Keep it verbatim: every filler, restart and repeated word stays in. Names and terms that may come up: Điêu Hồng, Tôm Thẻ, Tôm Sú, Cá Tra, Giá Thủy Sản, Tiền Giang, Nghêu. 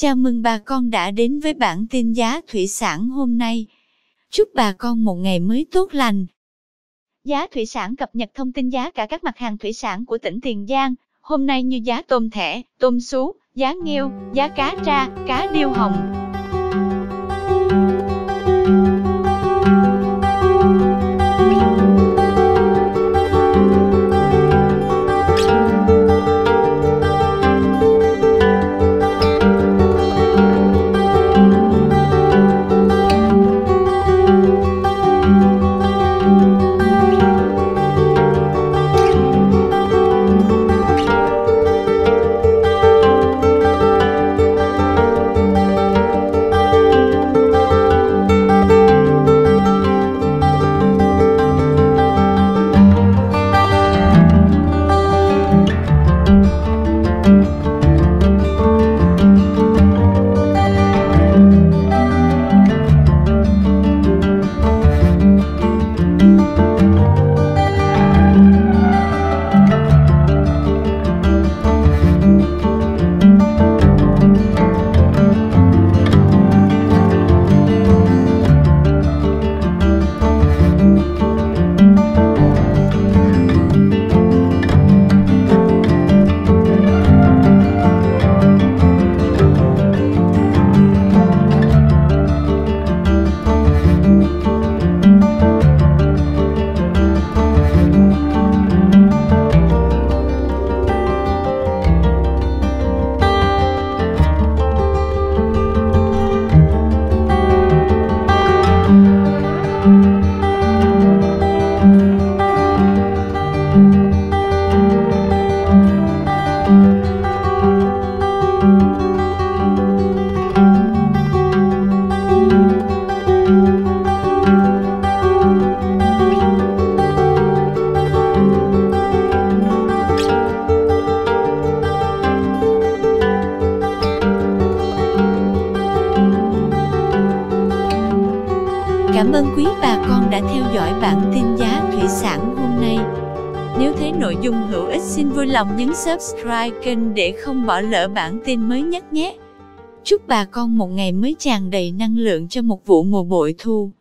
Chào mừng bà con đã đến với bản tin giá thủy sản hôm nay. Chúc bà con một ngày mới tốt lành. Giá thủy sản cập nhật thông tin giá cả các mặt hàng thủy sản của tỉnh Tiền Giang. Hôm nay như giá tôm thẻ, tôm sú, giá nghêu, giá cá tra, cá điêu hồng. Cảm ơn quý bà con đã theo dõi bản tin giá thủy sản hôm nay. Nếu thấy nội dung hữu ích xin vui lòng nhấn subscribe kênh để không bỏ lỡ bản tin mới nhất nhé. Chúc bà con một ngày mới tràn đầy năng lượng cho một vụ mùa bội thu.